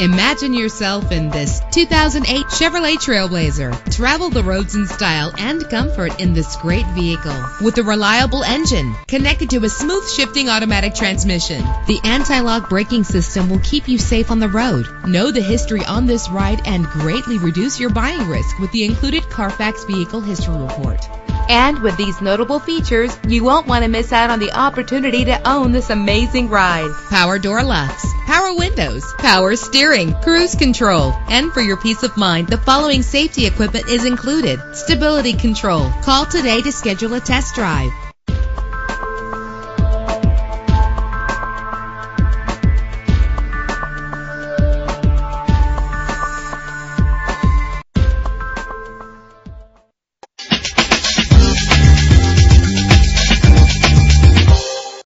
Imagine yourself in this 2008 Chevrolet Trailblazer. Travel the roads in style and comfort in this great vehicle. With a reliable engine connected to a smooth shifting automatic transmission, the anti-lock braking system will keep you safe on the road. Know the history on this ride and greatly reduce your buying risk with the included Carfax Vehicle History Report. And with these notable features, you won't want to miss out on the opportunity to own this amazing ride. Power door locks, power windows, power steering, cruise control. And for your peace of mind, the following safety equipment is included: stability control. Call today to schedule a test drive.